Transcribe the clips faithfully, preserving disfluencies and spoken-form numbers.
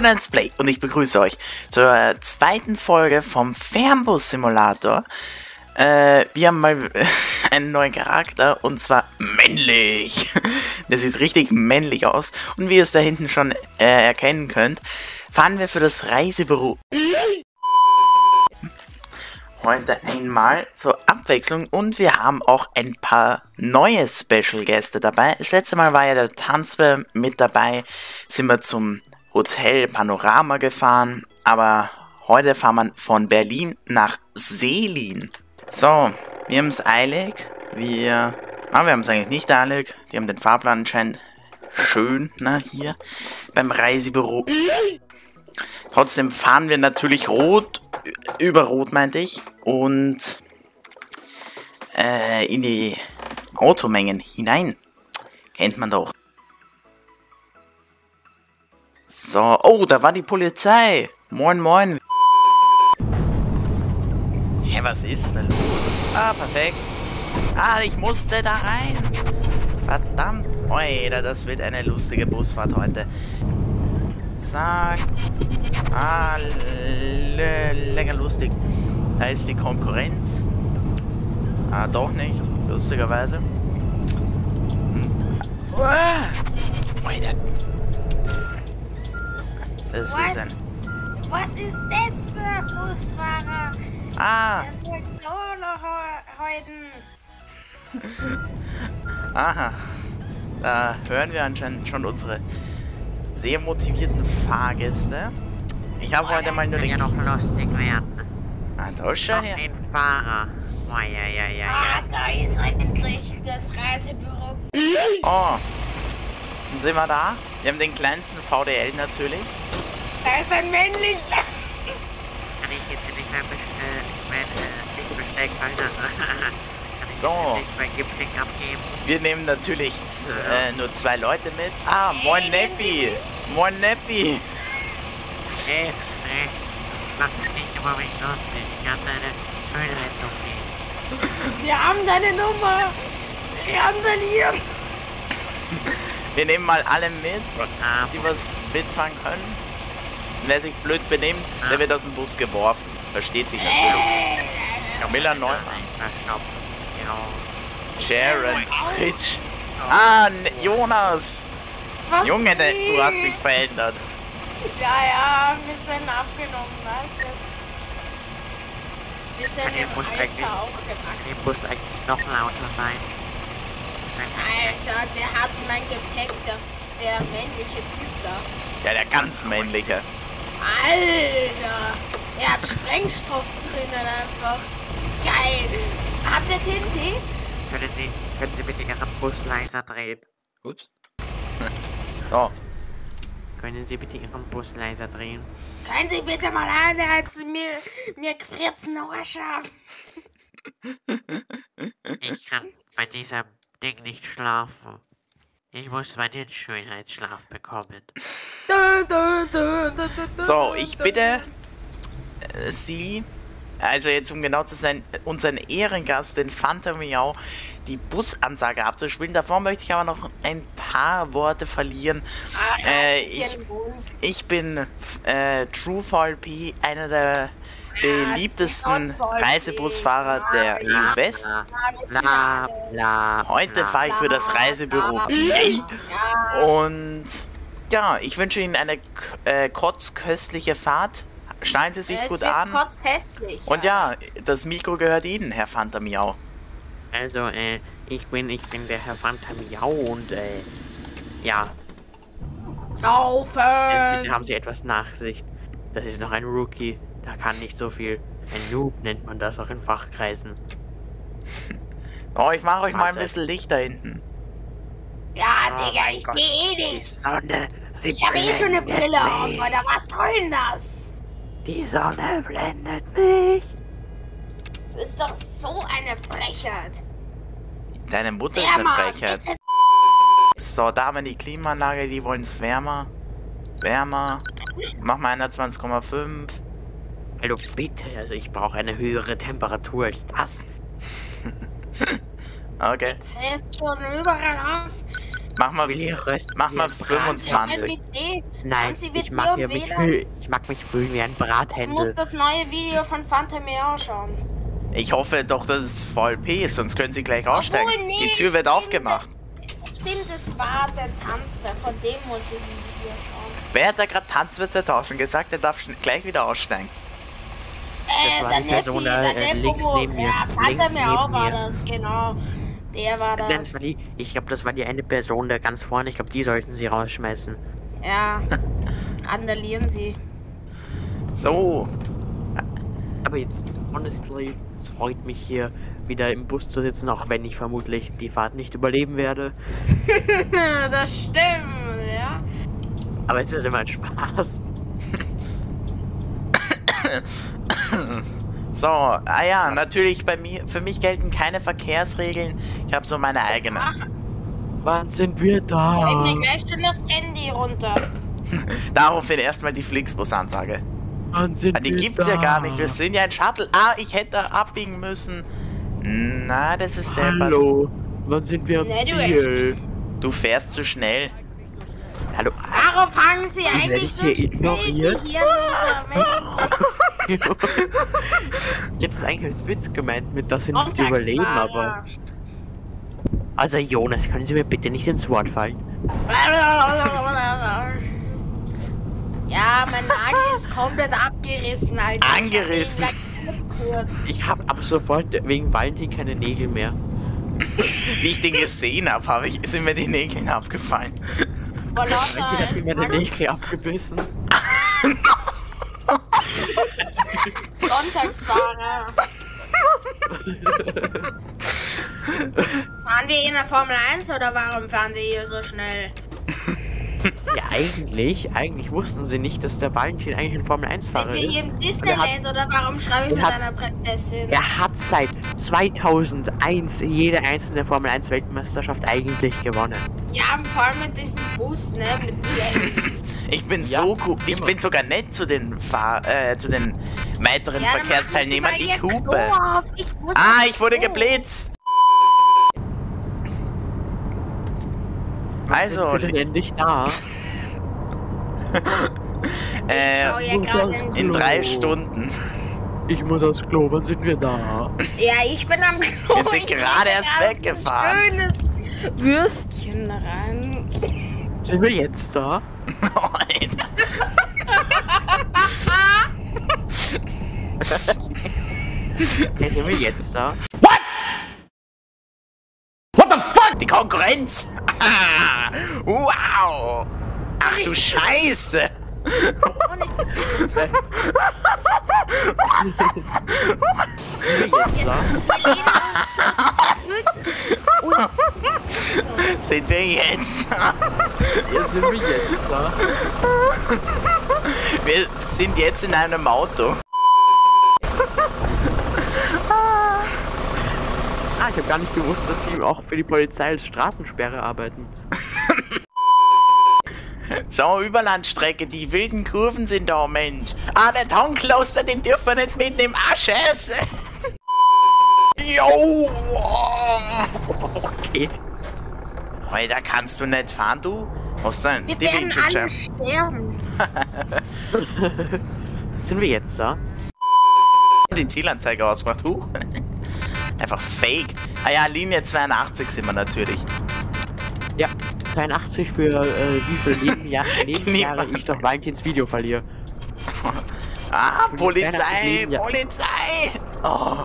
Formel eins Play und ich begrüße euch zur zweiten Folge vom Fernbus Simulator. Äh, wir haben mal einen neuen Charakter und zwar männlich. Der sieht richtig männlich aus und wie ihr es da hinten schon äh, erkennen könnt, fahren wir für das Reisebüro heute einmal zur Abwechslung und wir haben auch ein paar neue Special-Gäste dabei. Das letzte Mal war ja der Tanzbär mit dabei, sind wir zum Hotel Panorama gefahren, aber heute fahren wir von Berlin nach Sellin. So, wir haben es eilig, wir, ah, wir haben es eigentlich nicht eilig, die haben den Fahrplan anscheinend schön, na, hier beim Reisebüro. Trotzdem fahren wir natürlich rot, über rot meinte ich, und äh, in die Automengen hinein. Kennt man doch. So, oh, da war die Polizei. Moin, moin. Hä, hey, was ist denn los? Ah, perfekt. Ah, ich musste da rein. Verdammt. Oida, das wird eine lustige Busfahrt heute. Zack. Ah, le lecker lustig. Da ist die Konkurrenz. Ah, doch nicht. Lustigerweise. Hm. Das ist ein... Was ist das für ein Busfahrer? Ah. Das wird heute. Aha. Da hören wir anscheinend schon unsere sehr motivierten Fahrgäste. Ich habe heute mal nur den... Das kann ja noch lustig werden. Ah, da ist schon her. Den Fahrer. Oh, ja, ja, ja, ja. Oh, da ist endlich das Reisebüro. Oh. Und sind wir da? Wir haben den kleinsten V D L natürlich. Da ist ein männlicher. Kann ich jetzt endlich mein Besteck abgeben? So. Wir nehmen natürlich äh, nur zwei Leute mit. Ah, moin Neppi. Moin Neppi. Nee, nee. Mach dich nicht über mich lustig. Ich hab deine Höhenheizung nicht. Wir haben deine Nummer. Wir haben dein Hirn. Wir nehmen mal alle mit, die was mitfahren können. Wer sich blöd benimmt, der wird aus dem Bus geworfen. Versteht sich natürlich. Camilla Neumann. Sharon Fritsch. Ah, Jonas. Junge, du hast dich verändert. Ja, ja, wir sind abgenommen, weißt du. Wir sind im Alter aufgewachsen. Der Bus eigentlich noch lauter sein. Alter, der hat mein Gepäck, der, der männliche Typ da. Ja, der ganz männliche. Alter, der hat Sprengstoff drinnen einfach. Geil. Habt ihr T N T? Können Sie, können Sie bitte Ihren Bus leiser drehen? Gut. So. Können Sie bitte Ihren Bus leiser drehen? Können Sie bitte mal einheizen, mir, mir gefriert's den Arsch ab. Ich kann bei dieser Ding nicht schlafen. Ich muss meinen Schönheitsschlaf bekommen. So, ich bitte äh, Sie, also jetzt um genau zu sein, unseren Ehrengast, den Phantom Miao, die Busansage abzuspielen. Davor möchte ich aber noch ein paar Worte verlieren. Ach, äh, ich, ich bin äh, TrueVLP, einer der beliebtesten Reisebusfahrer der E U West. Heute fahre ich für das Reisebüro. Und ja, ich wünsche Ihnen eine äh, kotzköstliche Fahrt. Schneiden Sie sich gut an. Und ja, das Mikro gehört Ihnen, Herr FantaMiau. Also, äh, ich bin, ich bin der Herr FantaMiau und äh, ja. Saufen! Jetzt haben Sie etwas Nachsicht. Das ist noch ein Rookie. Da kann nicht so viel. Ein Noob nennt man das auch in Fachkreisen. Oh, ich mache euch mal ein bisschen Licht da hinten. Ja, oh, Digga, ich sehe eh nichts. Ich habe eh schon eine Brille auf, oder was soll denn das? Die Sonne blendet mich. Das ist doch so eine Frechheit. Deine Mutter ist eine Frechheit. So, da haben wir die Klimaanlage, die wollen es wärmer. Wärmer. Mach mal einundzwanzig Komma fünf. Hallo, bitte, also ich brauche eine höhere Temperatur als das. Okay. Fällt schon überall auf. Mach mal, mach mal fünfundzwanzig. Nein, ich mag, ja mich fühl, ich mag mich fühlen wie ein Brathändel. Du musst das neue Video von Phantom Miao schauen. Ich hoffe doch, dass es V L P ist, sonst können sie gleich aussteigen. Nicht, die Tür wird stimmt, aufgemacht. Stimmt, das war der Tanzbär, von dem muss ich ein Video schauen. Wer hat da gerade Tanzbär zweitausend gesagt, der darf gleich wieder aussteigen? Äh, das war der die Person da äh, links neben mir. Ja, Phantom Miao war das, genau. Der war das. das war die, ich glaube, das war die eine Person da ganz vorne. Ich glaube, die sollten sie rausschmeißen. Ja, randalieren sie. So. Aber jetzt, honestly, es freut mich hier wieder im Bus zu sitzen, auch wenn ich vermutlich die Fahrt nicht überleben werde. Das stimmt, ja. Aber es ist immer ein Spaß. So, ah ja, natürlich bei mir, für mich gelten keine Verkehrsregeln. Ich habe so meine eigenen. Wann sind wir da? Ich mir gleich schon das Handy runter. Daraufhin erstmal die Flixbus-Ansage. Wann sind wir da? Die gibt's ja gar nicht. Wir sind ja ein Shuttle. Ah, ich hätte abbiegen müssen. Na, das ist der. Hallo. Wann sind wir am Ziel? Du fährst zu schnell. Hallo. Warum fangen Sie eigentlich so schnell hier an? Jetzt ist eigentlich als Witz gemeint, mit dass sie nicht überleben, aber. Also, Jonas, können Sie mir bitte nicht ins Wort fallen? Ja, mein Nagel ist komplett abgerissen, Alter. Angerissen? Ich habe ab sofort wegen Valentin keine Nägel mehr. Wie ich den gesehen habe, hab ich, sind mir die Nägel abgefallen. Voilà, ich habe mir die Nägel abgebissen. Sonntagsfahrer. Fahren wir in der Formel eins oder warum fahren sie hier so schnell? Ja, eigentlich, eigentlich wussten sie nicht, dass der Valentin eigentlich ein Formel eins Fahrer ist. Sind wir hier im Disneyland hat, oder warum schreibe ich mit hat, einer Prinzessin? Er hat seit zweitausendeins jede einzelne Formel eins Weltmeisterschaft eigentlich gewonnen. Ja, vor allem mit diesem Bus, ne? Mit ich bin ja, so cool. Ich bin sogar nett zu den Fahr äh, zu den weiteren ja, Verkehrsteilnehmern. Ich hupe. Ah, ich wurde Klo. geblitzt. Also, endlich da. äh, in drei Stunden. Ich muss aufs Klo, wann sind wir da? Ja, ich bin am Klo. Wir sind gerade erst weggefahren. Schönes Würstchen rein. Sind wir jetzt da? Nein. Sind wir jetzt da? What? What the fuck? Die Konkurrenz! Ah, wow! Ach du Scheiße! Sind wir jetzt da? Ja, sind wir jetzt da? Wir sind jetzt in einem Auto. Ah, ich habe gar nicht gewusst, dass sie auch für die Polizei als Straßensperre arbeiten. So, Überlandstrecke, die wilden Kurven sind da, Mensch. Ah, der Tonkloster, den dürfen wir nicht mitten im Arsch essen. Jo! Okay. Alter, kannst du nicht fahren, du? Was denn? Wir die werden alle sterben. Sind wir jetzt da? Die Zielanzeige ausmacht, huch. Einfach fake. Ah ja, Linie zweiundachtzig sind wir natürlich. Ja, zweiundachtzig für äh, wie viel Leben, ja, Lebensjahre ich doch Valentins Video verliere. Ah, Polizei, Polizei! Oh,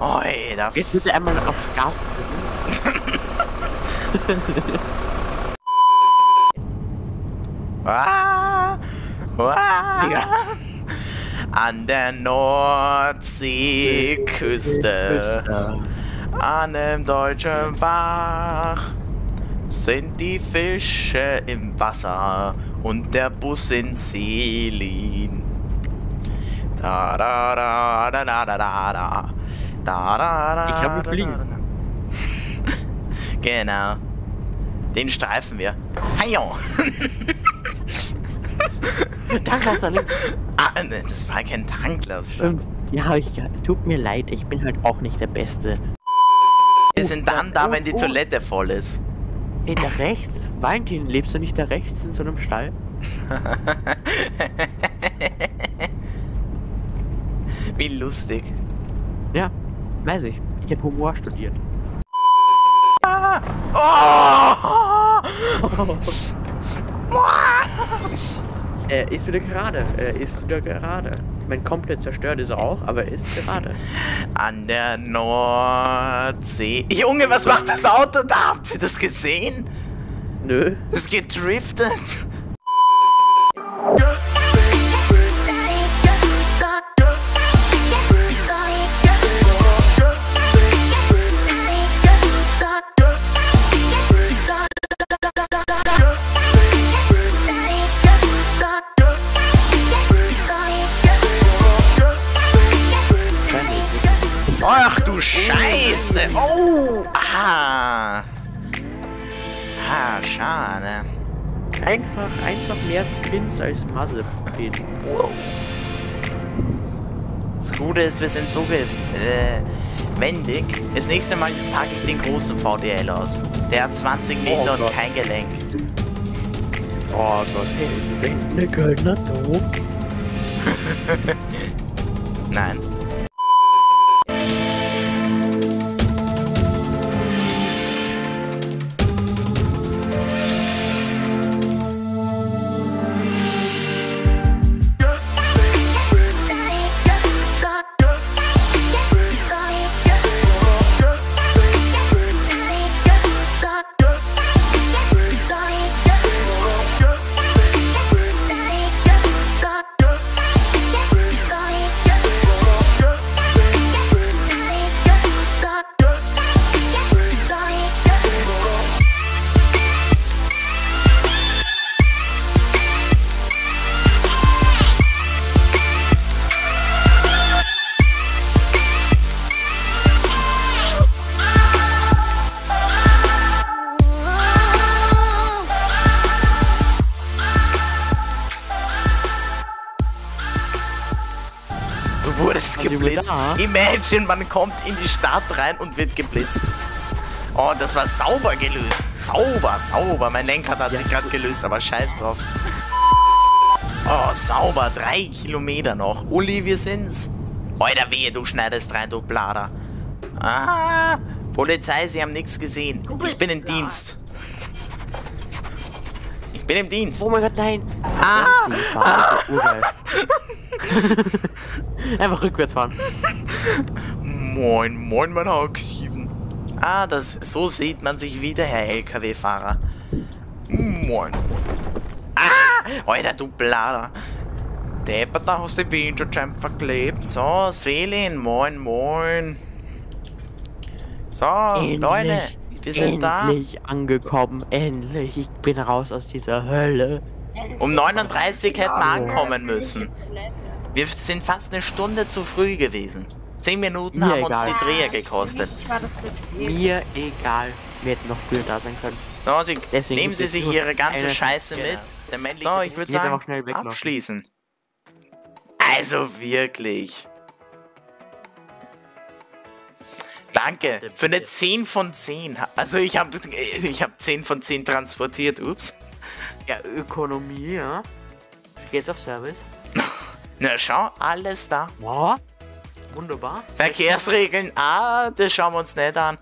oh ey, da. Jetzt bitte einmal aufs Gas drücken. ah, ah. Ja. An der Nordseeküste, an dem deutschen Bach, sind die Fische im Wasser und der Bus in Sellin. Da da da da da da da da da da da. Ich glaube, wir fliegen. Genau. Den streifen wir. Hajo. Tanklaster links. Ah, ne, das war kein Tanklaster. Ja, ich, tut mir leid, ich bin halt auch nicht der Beste. Wir sind dann oh, da, wenn oh, die Toilette oh. voll ist. Hey, da rechts? Valentin, lebst du nicht da rechts in so einem Stall? Wie lustig. Ja, weiß ich. Ich hab Humor studiert. Ah! Oh! Oh! Er ist wieder gerade, er ist wieder gerade. Ich meine, komplett zerstört ist er auch, aber er ist gerade. An der Nordsee. Junge, was macht das Auto da? Habt ihr das gesehen? Nö. Es geht driftet. Ach du Scheiße! Oh! Ah! Ah, schade. Einfach, einfach mehr Spins als Mazepin. Wow. Das Gute ist, wir sind so wendig. Das nächste Mal packe ich den großen V D L aus. Der hat zwanzig Meter oh und kein Gelenk. Oh Gott, hey, ist das eine goldene Dom? Nein. Geblitzt. Imagine, man kommt in die Stadt rein und wird geblitzt. Oh, das war sauber gelöst. Sauber, sauber. Mein Lenkrad hat sich gerade gelöst, aber scheiß drauf. Oh, sauber. Drei Kilometer noch. Uli, wir sind's. Alter, wehe, du schneidest rein, du Blader. Ah, Polizei, sie haben nichts gesehen. Ich bin im Dienst. Ich bin im Dienst. Oh mein Gott, nein. Ah. Ah. Einfach rückwärts fahren. Moin, moin, mein Hacksteven. Ah, das, so sieht man sich wieder, Herr L K W-Fahrer. Moin. Ah, Alter, du Blader. Deppert, da hast du die Windschutzscheibe verklebt. So, Sellin, moin, moin. So, endlich, Leute, wir sind endlich da. Endlich angekommen, endlich. Ich bin raus aus dieser Hölle. Um neununddreißig hätten wir ankommen müssen. Wir sind fast eine Stunde zu früh gewesen. Zehn Minuten Mir haben egal. uns die Dreher gekostet. Mir egal. Wir hätten noch früher da sein können. So, Sie nehmen Sie sich Ihre ganze Scheiße mit. Der männliche so, ich würde sagen, abschließen. Also wirklich. Danke für eine zehn von zehn. Also ich habe ich hab zehn von zehn transportiert. Ups. Ja, Ökonomie, ja. Geht's auf Service? Na schau, alles da. Ja, wunderbar. Verkehrsregeln, ah, das schauen wir uns nicht an.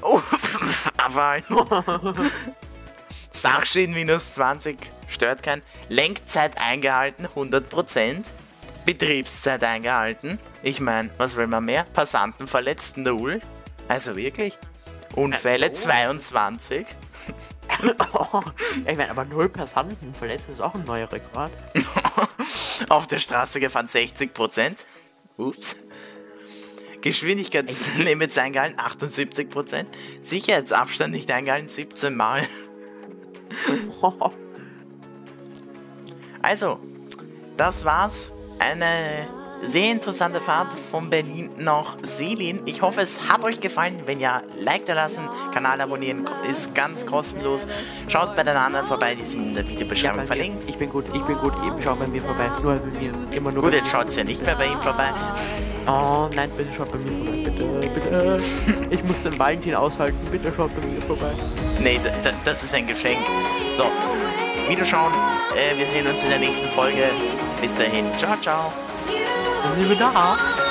Oh, aber Sachschienen minus zwanzig, stört keinen. Lenkzeit eingehalten, hundert Prozent. Betriebszeit eingehalten. Ich meine, was will man mehr? Passanten verletzt, null. Also wirklich. Unfälle äh, oh. zweiundzwanzig. Oh, ich meine, aber null Passanten verletzt ist auch ein neuer Rekord. Auf der Straße gefahren sechzig Prozent. Ups. Geschwindigkeitslimits eingehalten achtundsiebzig Prozent. Sicherheitsabstand nicht eingehalten siebzehn Mal. Oh. Also, das war's. Eine sehr interessante Fahrt von Berlin nach Sellin. Ich hoffe, es hat euch gefallen. Wenn ja, Like da lassen, Kanal abonnieren ist ganz kostenlos. Schaut bei den anderen vorbei, die sind in der Videobeschreibung ja, verlinkt. Ich bin gut, ich bin gut, eben schaut bei mir vorbei. Nur bei mir, immer nur. Gut, jetzt schaut es ja nicht mehr bei ihm vorbei. Oh nein, bitte schaut bei mir vorbei, bitte, bitte. Ich muss den Valentin aushalten, bitte schaut bei mir vorbei. Nee, das ist ein Geschenk. So, wiederschauen. Äh, wir sehen uns in der nächsten Folge. Bis dahin, ciao, ciao. Sind wir da?